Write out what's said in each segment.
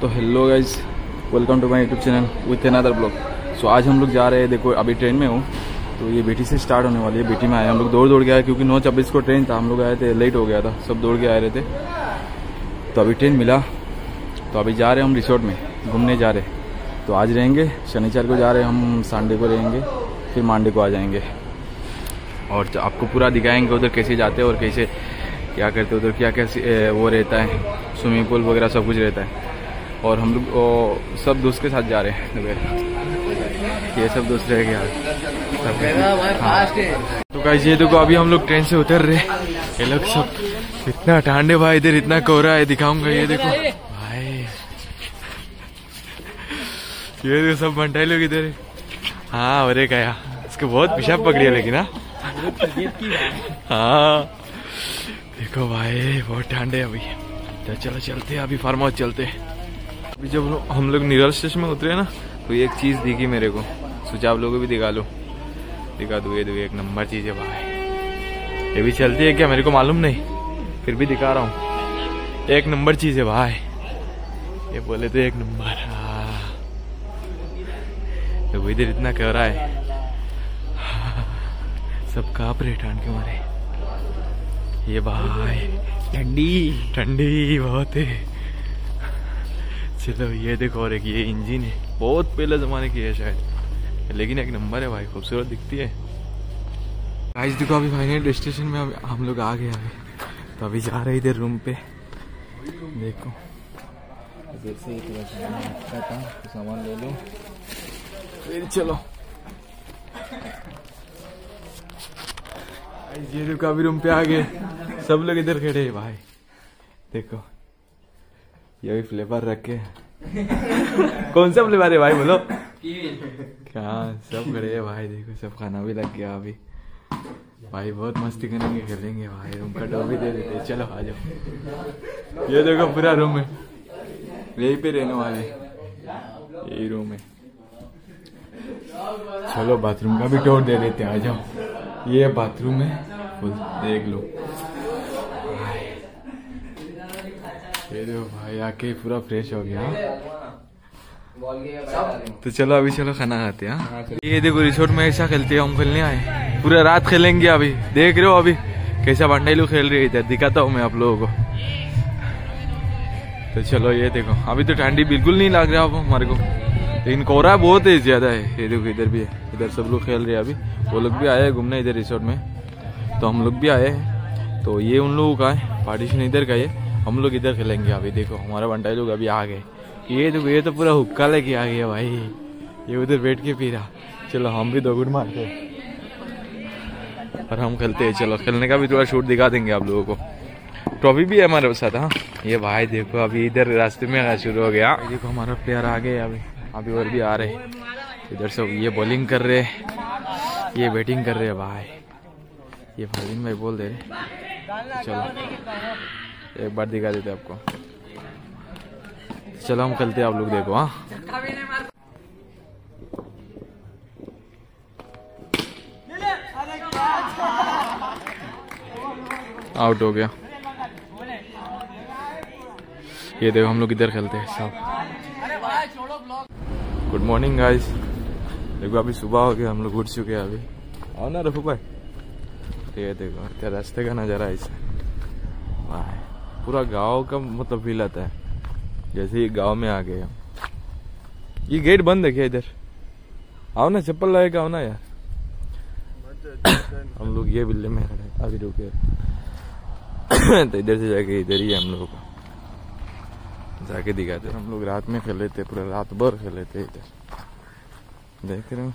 तो hello guys, welcome to my YouTube channel with another blog. So आज हम लोग जा रहे हैं, देखो अभी ट्रेन में हूँ तो ये बेटी से स्टार्ट होने वाली है। बेटी में आए हम लोग, दौड़ के आए क्योंकि 9:26 को ट्रेन था। हम लोग आए थे, लेट हो गया था, सब दौड़ के आए रहे थे। तो अभी ट्रेन मिला, तो अभी जा रहे हैं हम रिसोर्ट में घूमने जा रहे। तो आज रहेंगे, शनिवार को जा रहे हम, संडे को रहेंगे, फिर मंडे को आ जाएंगे और आपको पूरा दिखाएंगे उधर कैसे जाते हैं और कैसे क्या करते उधर, क्या कैसे वो रहता है, स्विमिंग पूल वगैरह सब कुछ रहता है। और हम लोग सब दोस्त के साथ जा रहे हैं, ये सब दोस्त रह गया। तो गाइस ये देखो अभी हम लोग ट्रेन से उतर रहे, ये लोग सब इतना ठंडे भाई, इधर इतना कोहरा है, दिखाऊंगा ये देखो भाई, ये देखो सब भंटाई लोग इधर। हाँ और एक आया, इसको बहुत पेशाब पकड़ी है लेकिन। हाँ देखो भाई बहुत ठंडे अभी। तो चलो चलते हैं अभी फार्म हाउस चलते हैं। अभी जब हम लोग निरल स्टेशन में उतरे ना, तो ये एक चीज़ दिखी मेरे को, सोचा आप लोगों को भी दिखा लो, दिखा दो। ये दो एक नंबर चीज़ है भाई, ये भी चलती है क्या मेरे को मालूम नहीं, फिर भी दिखा रहा हूँ, एक नंबर चीज़ है भाई, ये बोले तो एक नंबर। हाँ तो इधर इतना कह रहा है, सब काँप रहे ठंड के मारे। ये भाई ठंडी ठंडी बहुत है। चलो ये देखो, और एक ये इंजन है, बहुत पहले ज़माने की है शायद, लेकिन एक नंबर है भाई, खूबसूरत दिखती है। गाइस देखो अभी फाइनल स्टेशन में हम लोग आ गए अभी। तो अभी जा रहे इधर रूम पे, देखो सामान ले लो फिर चलो। ये देखो अभी रूम पे आ गए, सब लोग इधर खड़े हैं भाई, देखो ये भी फ्लेवर रखे। कौन सा फ्लेवर है भाई बोलो? क्या सब खड़े है भाई, देखो सब खाना भी लग गया अभी भाई, बहुत मस्ती करेंगे, खेलेंगे भाई। रूम का डॉ भी दे देते हैं, चलो आ जाओ। ये देखो पूरा रूम है, यही पे रहने वाले, यही रूम है। चलो बाथरूम का भी टूर दे देते हैं, आ जाओ। ये बाथरूम है, देख लो ये देखो भाई, आके पूरा फ्रेश हो गया। तो चलो अभी चलो खाना खाते हैं। ये देखो रिसोर्ट में ऐसा खेलते हैं, हम खेलने आए, पूरा रात खेलेंगे अभी, देख रहे हो अभी कैसा भंडाई लोग खेल रहे हैं इधर, दिखाता हूँ मैं आप लोगों को। तो चलो ये देखो अभी तो ठंडी बिल्कुल नहीं लग रहा है हमारे को, लेकिन कोहरा बहुत है ज्यादा है। ये देखो इधर भी है, इधर सब लोग खेल रहे हैं अभी, वो लोग भी आए हैं घूमने इधर रिसोर्ट में, तो हम लोग भी आए हैं। तो ये उन लोगों का है पार्टीशन, इधर का है, हम लोग इधर खेलेंगे अभी। देखो हमारा बंटाई लोग अभी आ गए, ये देखो ये तो पूरा हुक्का लेके आ गया भाई, ये उधर बैठ के पी रहा। चलो हम भी दो गुट मारते हैं और हम खेलते हैं। चलो खेलने का भी थोड़ा शूट दिखा देंगे आप लोगों को, ट्रॉफी भी है हमारे साथ। हाँ ये भाई देखो अभी इधर रास्ते में आना शुरू हो गया, देखो हमारा प्लेयर आ गए अभी, अभी और भी आ रहे इधर सब। ये बॉलिंग कर रहे, ये बैटिंग कर रहे है भाई, ये बॉलिंग भाई बोल दे रहे। चलो एक बार दिखा देते आपको, चलो हम खेलते हैं आप लोग देखो। हाँ आउट हो गया। ये देखो हम लोग इधर खेलते हैं सब। गुड मॉर्निंग गाइस, देखो अभी सुबह हो गया, हम लोग उठ चुके हैं अभी। आओ ना रफू भाई, ये देखो तेरा रास्ते का नजारा ऐसा भाई, पूरा गांव का मतलब फील आता है, जैसे ये गांव में आ गए। ये गेट बंद है क्या? इधर आओ ना, चप्पल लाएगा, आओ ना यार। हम लोग ये बिल्ले में अभी रुके तो इधर से जाके इधर ही हम लोगों को जाके दिखाते। हम लोग रात में खेले थे, पूरा रात भर खेले थे इधर, देख रहे हो।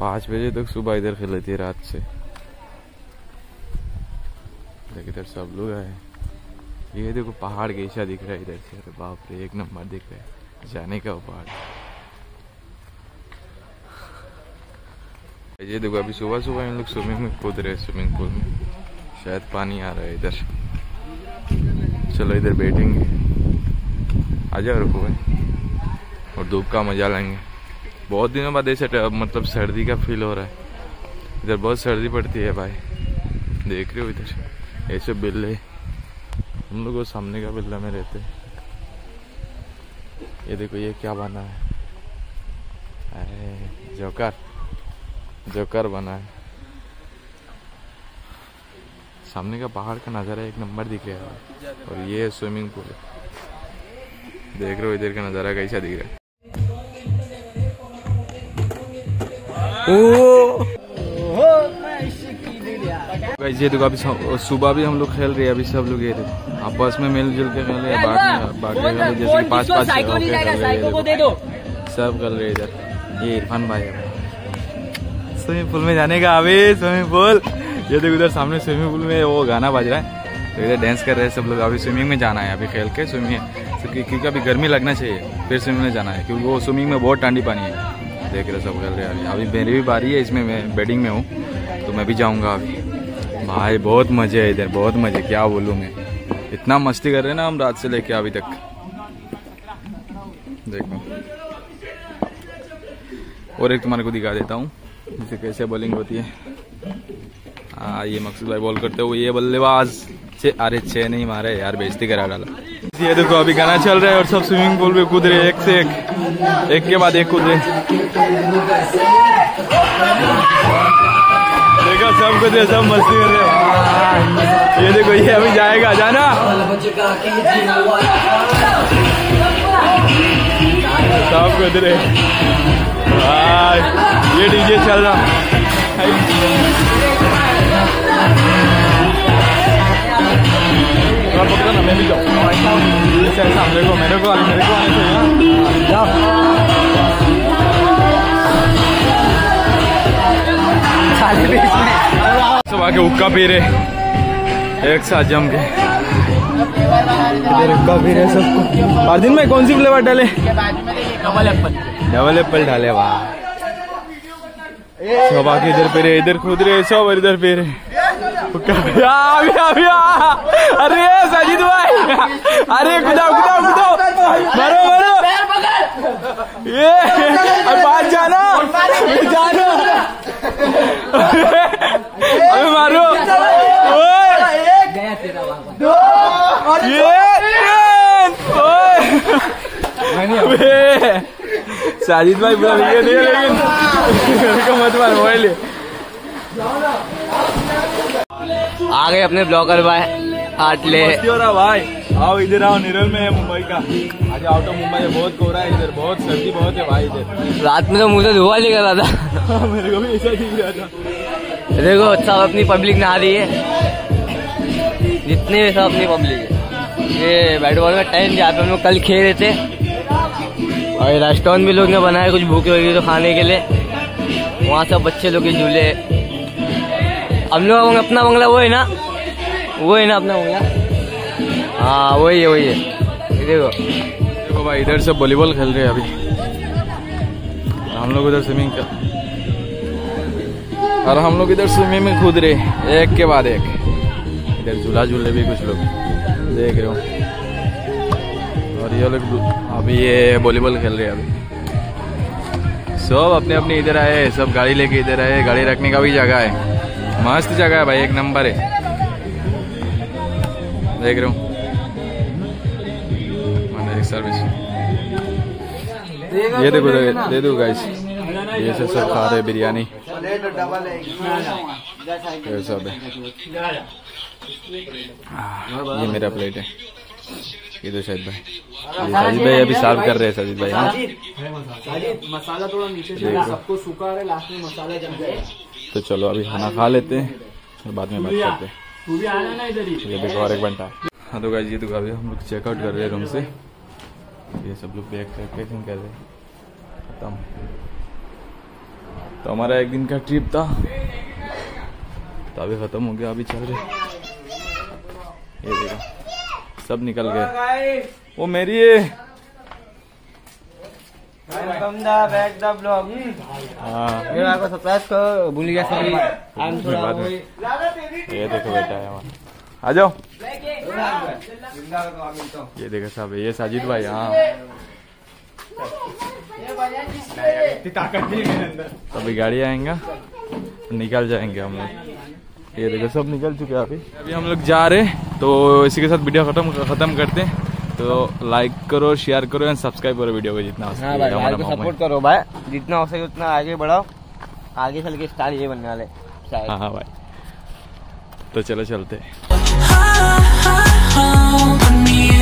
5 बजे तक सुबह इधर खेले थे रात से, देखिए इधर सब लोग आए। ये देखो पहाड़ कैसा दिख रहा है इधर से, बाप रे एक नंबर दिख रहा है, जाने का वो पहाड़। ये देखो अभी सुबह सुबह हम लोग स्विमिंग में कूद रहे, स्विमिंग पूल में शायद पानी आ रहा है इधर। चलो इधर बैठेंगे, आ जाओ रुको भाई, और धूप का मजा लेंगे। बहुत दिनों बाद ऐसे मतलब सर्दी का फील हो रहा है, इधर बहुत सर्दी पड़ती है भाई, देख रहे हो इधर ऐसे बिल्ले। हम लोग वो सामने का बिल्ला में रहते हैं। ये देखो ये क्या बना है, अरे जोकर, जोकर बना है। सामने का पहाड़ का नज़ारा एक नंबर दिख रहा है। और ये स्विमिंग पूल देख रहे हो, इधर का नज़ारा कैसा दिख रहा है। ये देखो अभी सुबह भी हम लोग खेल रहे हैं। अभी सब लोग ये देखो आपस में मिलजुल के खेल रहे हैं, बाकी जैसे पास सब खेल रहे हैं। इधर ये इरफान भाई है, स्विमिंग पूल में जाने का। अभी स्विमिंग पूल, ये देखो उधर सामने स्विमिंग पूल में वो गाना बज रहा है, तो इधर डांस कर रहे हैं सब लोग। अभी स्विमिंग में जाना है, अभी खेल के स्विमिंग, क्योंकि अभी गर्मी लगना चाहिए फिर स्विमिंग में जाना है, क्योंकि वो स्विमिंग में बहुत ठंडी पानी है। देख रहे सब खेल रहे हैं। अभी मेरी भी बारी है, इसमें मैं बैटिंग में हूँ, तो मैं भी जाऊँगा। अभी भाई बहुत मज़े है इधर, बहुत मज़े, क्या बोलूँ मैं। इतना मस्ती कर रहे हैं ना हम रात से लेके अभी तक। देखो और एक तुम्हारे को दिखा देता हूँ जिसे कैसे बॉलिंग होती है। हाँ ये मकसूद भाई बॉल करते हुए, ये बल्लेबाज छः नहीं मारे यार, बेइज्जती करा डाला। ये देखो अभी गाना चल रहा है और सब स्विमिंग पूल में कूद रहे, एक से एक, एक के बाद एक कूद रहे। देखो सब कूद रहे, सब मस्ती कर रहे। ये देखो ये अभी जाएगा, जाना सब कूद रहे। ये डीजे चल रहा, पकड़ा ना मैं भी जाऊँ ऐसा। मेरे को आने चाहिए। सब आके हुक्का पी रहे एक साथ जम के, हुक्का पी रहे सबको। और दिन में कौन सी फ्लेवर डाले? डबल एप्पल डाले। वाह सब आके इधर पे रहे, इधर खुद रहे सब और इधर पे रहे। अरे साजिद भाई, अरे कुदाओ कुदाओ कुदाओ, मारो मारो, ये बात जाना जाना, अरे मारो, ये साजिद भाई पूरा वीडियो नहीं, लेकिन मत मार मोबाइल। आ गए अपने ब्लॉगर भाई आटले। भाई आओ इधर आओ, निरल में है मुंबई का। आज आउट ऑफ मुंबई है, बहुत कोहरा है इधर, बहुत सर्दी बहुत है भाई इधर। रात में तो मुझे धुआं निकल रहा था। मेरे को भी ऐसा दिख रहा था। देखो सब अपनी पब्लिक नहा रही है, जितने भी सब अपनी पब्लिक है। ये बैट बॉल का टाइम जहाँ पे हम लोग कल खेल रहे थे, और रेस्टोरेंट भी लोग ने बनाया कुछ भूखे वगैरह तो खाने के लिए। वहाँ सब बच्चे लोग के झूले। हम लोग अपना बंगला वो है ना अपना बंगला, हाँ वही है। देखो भाई इधर सब वॉलीबॉल खेल रहे हैं अभी, हम लोग उधर स्विमिंग का, और हम लोग इधर स्विमिंग में कूद रहे एक के बाद एक। इधर झूला झूल रहे भी कुछ लोग, देख रहे हो। और ये लोग अभी ये वॉलीबॉल खेल रहे हैं अभी। सब अपने अपने इधर आए, सब गाड़ी लेके इधर आए। गाड़ी रखने का भी जगह है, मस्त जगह है भाई, एक नंबर है। देख रहे हूँ सर्विस। ये देखो दे दो गाइस, ये सब खा रहे बिरयानी, ये सब है। ये मेरा प्लेट है, ये तो साजिद भाई अभी सर्व कर रहे हैं। साजिद भाई मसाला थोड़ा नीचे सबको सूखा है, लास्ट में मसाला जम जाएगा। तो चलो अभी खाना खा लेते हैं, बाद में बात करते हैं। भी आना ना इधर ही। ये देखो और एक घंटा। हाँ तो गाइस ये तो अभी हम लोग चेकआउट कर रहे हैं रूम से। ये सब लोग बैग पैकिंग कर रहे हैं, खत्म। तो हमारा एक दिन का ट्रिप था, तो अभी खत्म हो गया। अभी चल रहे, ये देखो सब निकल गए। वो मेरी है, भूल गया सब। ये देखो बेटा है वहाँ, आ जाओ। ये देखो साहब, ये साजिद भाई। हाँ अभी गाड़ी आएंगे, निकल जाएंगे हम लोग। ये देखो सब निकल चुके हैं अभी। अभी हम लोग जा रहे हैं, तो इसी के साथ वीडियो खत्म करते हैं। तो लाइक करो, शेयर करो एंड सब्सक्राइब करो वीडियो को, जितना हो सके हमारा सपोर्ट करो भाई, जितना हो सके उतना आगे बढ़ाओ। आगे चल के स्टार ये बनने वाले शायद। हाँ भाई, तो चलो चलते।